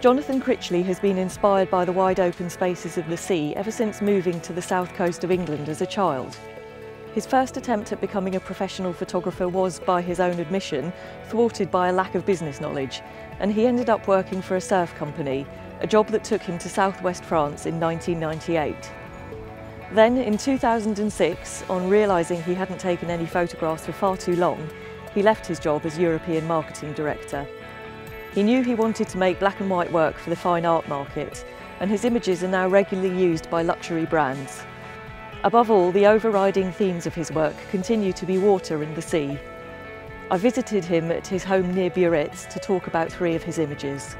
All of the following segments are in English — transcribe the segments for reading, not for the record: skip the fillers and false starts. Jonathan Critchley has been inspired by the wide open spaces of the sea ever since moving to the south coast of England as a child. His first attempt at becoming a professional photographer was, by his own admission, thwarted by a lack of business knowledge, and he ended up working for a surf company, a job that took him to southwest France in 1998. Then, in 2006, on realising he hadn't taken any photographs for far too long, he left his job as European marketing director. He knew he wanted to make black and white work for the fine art market, and his images are now regularly used by luxury brands. Above all, the overriding themes of his work continue to be water and the sea. I visited him at his home near Biarritz to talk about three of his images.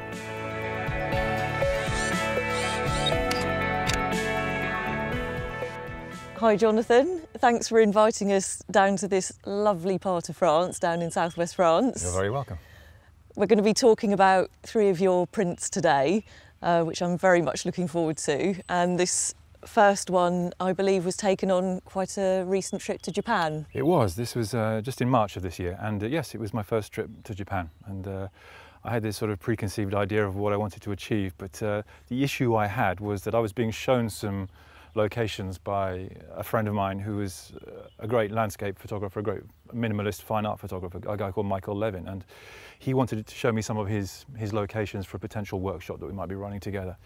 Hi Jonathan, thanks for inviting us down to this lovely part of France, down in southwest France. You're very welcome. We're going to be talking about three of your prints today, which I'm very much looking forward to. And this first one, I believe, was taken on quite a recent trip to Japan. It was. This was just in March of this year. And yes, it was my first trip to Japan. And I had this sort of preconceived idea of what I wanted to achieve. But the issue I had was that I was being shown some locations by a friend of mine who was a great landscape photographer, a great minimalist fine art photographer, a guy called Michael Levin, and he wanted to show me some of his locations for a potential workshop that we might be running together.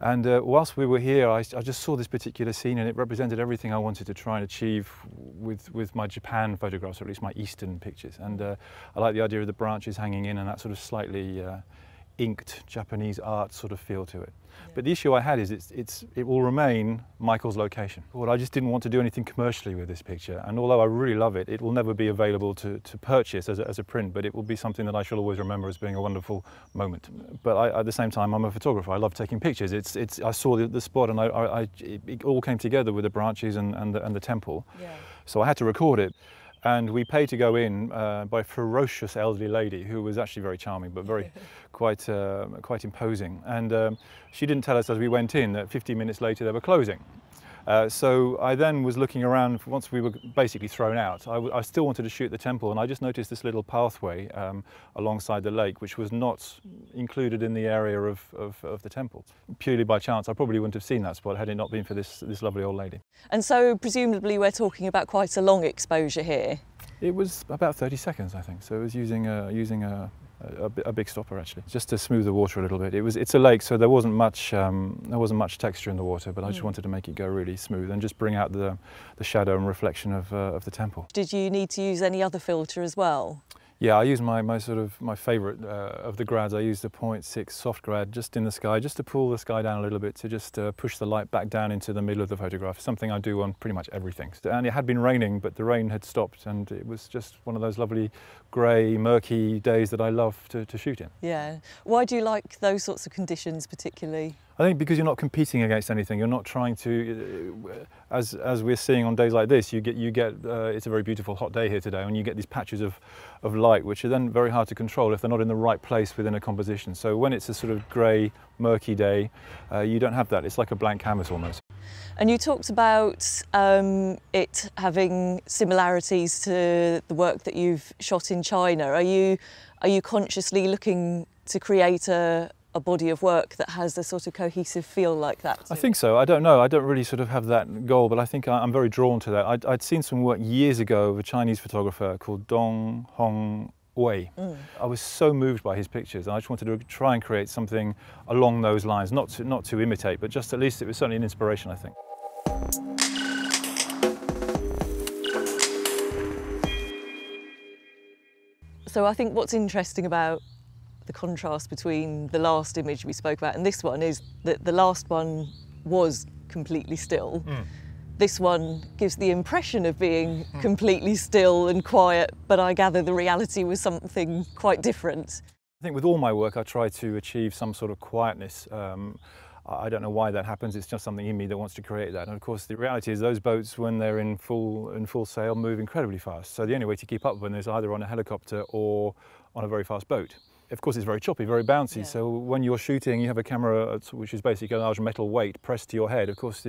And whilst we were here, I just saw this particular scene, and it represented everything I wanted to try and achieve with my Japan photographs, or at least my Eastern pictures. And I like the idea of the branches hanging in and that sort of slightly inked Japanese art sort of feel to it. Yeah. But the issue I had is it will remain Michael's location. Well, I just didn't want to do anything commercially with this picture, and although I really love it, it will never be available to purchase as a print, but it will be something that I shall always remember as being a wonderful moment. But at the same time, I'm a photographer. I love taking pictures. I saw the spot, and it all came together with the branches and the temple. Yeah. So I had to record it. And we paid to go in by a ferocious elderly lady who was actually very charming, but very quite imposing. And she didn't tell us as we went in that 15 minutes later they were closing. So I then was looking around. Once we were basically thrown out, I still wanted to shoot the temple, and I just noticed this little pathway alongside the lake, which was not included in the area of the temple. Purely by chance, I probably wouldn't have seen that spot had it not been for this lovely old lady. And so presumably we're talking about quite a long exposure here. It was about 30 seconds, I think. So it was using a big stopper, actually, just to smooth the water a little bit. It's a lake, so there wasn't much texture in the water, but I just wanted to make it go really smooth and just bring out the shadow and reflection of the temple. Did you need to use any other filter as well? Yeah, I used my favourite of the grads. I used the 0.6 soft grad just in the sky, just to pull the sky down a little bit, to just push the light back down into the middle of the photograph, something I do on pretty much everything. And it had been raining, but the rain had stopped, and it was just one of those lovely grey, murky days that I love to shoot in. Yeah. Why do you like those sorts of conditions particularly? I think because you're not competing against anything, you're not trying to, as we're seeing on days like this, you get it's a very beautiful hot day here today, and you get these patches of light, which are then very hard to control if they're not in the right place within a composition. So when it's a sort of grey, murky day, you don't have that. It's like a blank canvas almost. And you talked about it having similarities to the work that you've shot in China. Are you consciously looking to create a body of work that has a sort of cohesive feel like that too? I think so. I don't know. I don't really sort of have that goal, but I think I'm very drawn to that. I'd seen some work years ago of a Chinese photographer called dong Hong Wei. I was so moved by his pictures, and I just wanted to try and create something along those lines, not to imitate, but just at least it was certainly an inspiration, I think. So I think what's interesting about the contrast between the last image we spoke about and this one is that the last one was completely still. This one gives the impression of being completely still and quiet, but I gather the reality was something quite different. I think with all my work I try to achieve some sort of quietness. I don't know why that happens. It's just something in me that wants to create that. And of course, the reality is those boats, when they're in full sail, move incredibly fast. So the only way to keep up with them is either on a helicopter or on a very fast boat. Of course, it's very choppy, very bouncy. Yeah. So when you're shooting, you have a camera which is basically a large metal weight pressed to your head. Of course,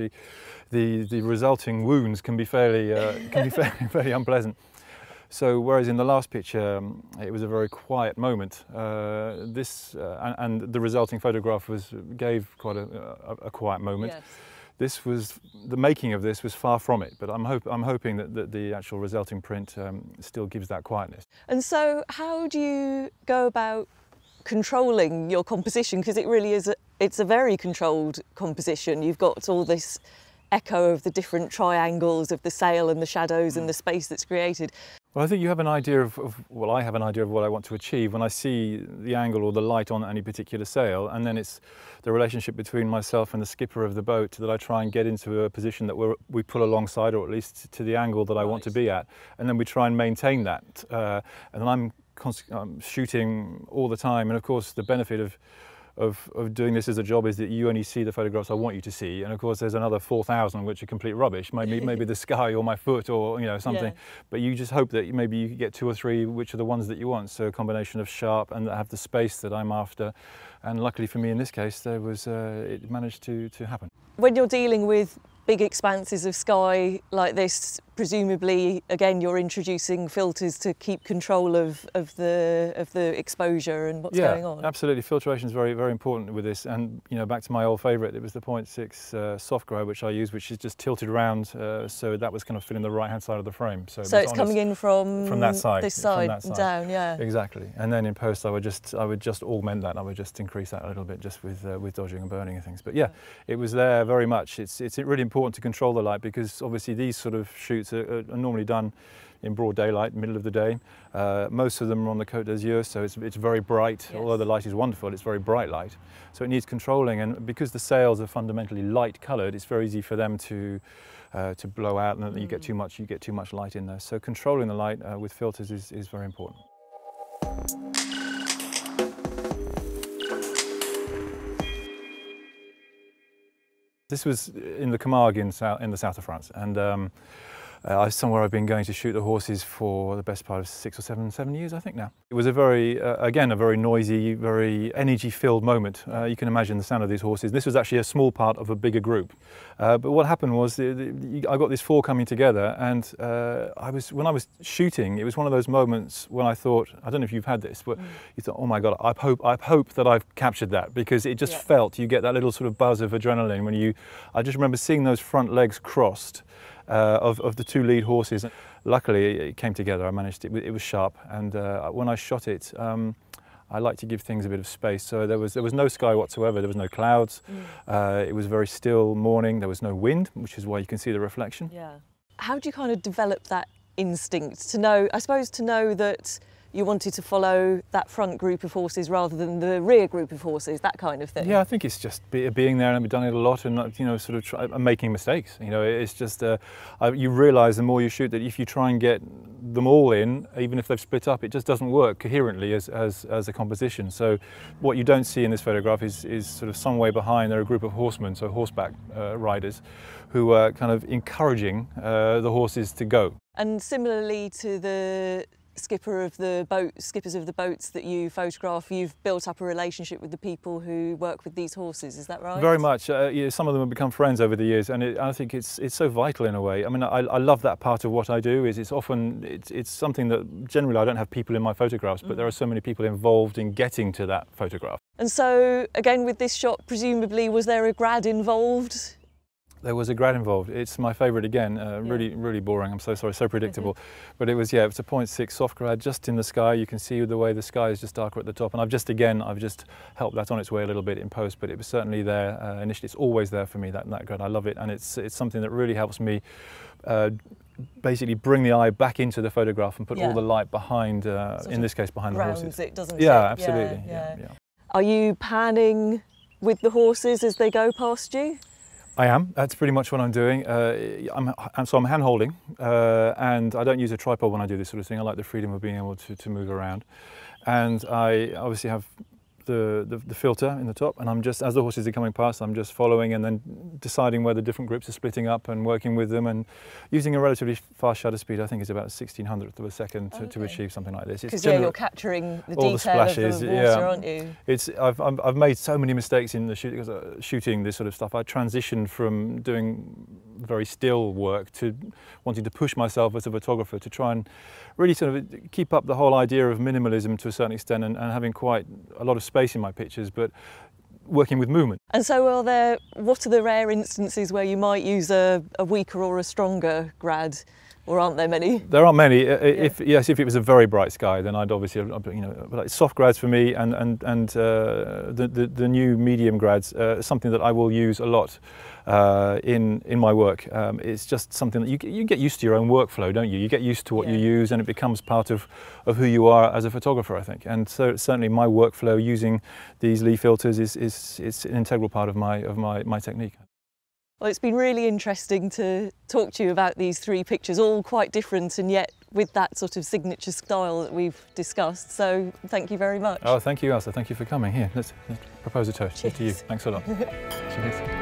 the resulting wounds can be fairly unpleasant. So whereas in the last picture it was a very quiet moment, this and the resulting photograph gave quite a quiet moment. Yes. This was the making of this was far from it, but I'm hoping that the actual resulting print still gives that quietness. And so, how do you go about controlling your composition? Because it really is it's a very controlled composition. You've got all this echo of the different triangles of the sail and the shadows and the space that's created. Well, I think you have an idea well, I have an idea of what I want to achieve when I see the angle or the light on any particular sail, and then it's the relationship between myself and the skipper of the boat that I try and get into a position that we pull alongside, or at least to the angle that I want to be at, and then we try and maintain that. And then I'm shooting all the time, and of course the benefit of doing this as a job is that you only see the photographs I want you to see, and of course there's another 4,000 which are complete rubbish, maybe the sky or my foot or something, but you just hope that maybe you get 2 or 3 which are the ones that you want, so a combination of sharp and that have the space that I'm after, and luckily for me in this case there was it managed to happen. When you're dealing with big expanses of sky like this, presumably again you're introducing filters to keep control of the exposure and what's going on. Yeah, absolutely. Filtration is very, very important with this, and back to my old favourite, it was the 0.6 soft grow which I use, which is just tilted around, so that was kind of filling the right hand side of the frame. So it's coming in from that side, this side down, yeah. Exactly. And then in post I would just augment that. I would just increase that a little bit just with dodging and burning and things. But yeah, it was there very much. It's really important to control the light, because obviously these sort of shoots are normally done in broad daylight, middle of the day. Most of them are on the Côte d'Azur, so it's very bright. Yes. Although the light is wonderful, it's very bright light. So it needs controlling, and because the sails are fundamentally light coloured, it's very easy for them to blow out, and you get too much light in there. So controlling the light with filters is very important. This was in the Camargue in the south of France, and somewhere I've been going to shoot the horses for the best part of 6 or 7 years, I think now. It was a very, again, a very noisy, very energy-filled moment. You can imagine the sound of these horses. This was actually a small part of a bigger group. But what happened was I got these 4 coming together, and when I was shooting, it was one of those moments when I thought, I don't know if you've had this, but you thought, oh my God, I hope that I've captured that, because it just felt, you get that little sort of buzz of adrenaline when you, I just remember seeing those front legs crossed, of the 2 lead horses. Luckily it came together, I managed it, it was sharp, and when I shot it, I like to give things a bit of space, so there was no sky whatsoever, there was no clouds, it was very still morning, there was no wind, which is why you can see the reflection. Yeah. How do you kind of develop that instinct to know, I suppose, to know that you wanted to follow that front group of horses rather than the rear group of horses, that kind of thing? Yeah, I think it's just being there, and I've done it a lot, and not, sort of making mistakes. It's just you realise the more you shoot that if you try and get them all in, even if they've split up, it just doesn't work coherently as a composition. So what you don't see in this photograph is sort of some way behind. There are a group of horsemen, so horseback riders, who are kind of encouraging the horses to go. And similarly to the skippers of the boats that you photograph, you've built up a relationship with the people who work with these horses, is that right? Very much. Some of them have become friends over the years, and I think it's so vital in a way. I mean, I love that part of what I do. It's something that generally I don't have people in my photographs, but there are so many people involved in getting to that photograph. And so, again, with this shot, presumably, was there a grad involved? There was a grad involved. It's my favourite again. Really, really boring. I'm so sorry. So predictable. But it was a 0.6 soft grad just in the sky. You can see the way the sky is just darker at the top. And I've just helped that on its way a little bit in post. But it was certainly there initially. It's always there for me, that grad. I love it, and it's something that really helps me basically bring the eye back into the photograph and put all the light behind, in this case, behind the horses. It doesn't. Yeah, absolutely. Yeah. Are you panning with the horses as they go past you? I am. That's pretty much what I'm doing. So I'm hand-holding, and I don't use a tripod when I do this sort of thing. I like the freedom of being able to move around. And I obviously have the filter in the top, and I'm just, as the horses are coming past, I'm just following and then deciding where the different groups are splitting up and working with them, and using a relatively fast shutter speed. I think it's about 1/1600th of a second to achieve something like this. Because you're capturing the detail, the splashes, of the water, aren't you? I've made so many mistakes in the shooting this sort of stuff. I transitioned from doing very still work to wanting to push myself as a photographer to try and really sort of keep up the whole idea of minimalism to a certain extent and having quite a lot of space in my pictures, but working with movement. And so what are the rare instances where you might use a weaker or a stronger grad? Or aren't there many? There aren't many. If it was a very bright sky, then I'd obviously, you know, like soft grads for me and the new medium grads, something that I will use a lot in my work. It's just something that you get used to your own workflow, don't you? You get used to what you use, and it becomes part of who you are as a photographer, I think. And so certainly my workflow using these LEE filters is an integral part of my technique. Well, it's been really interesting to talk to you about these three pictures, all quite different and yet with that sort of signature style that we've discussed. So thank you very much. Oh, thank you, Ailsa. Thank you for coming. Here, let's propose a toast. Cheers. To you. Thanks a lot. Cheers.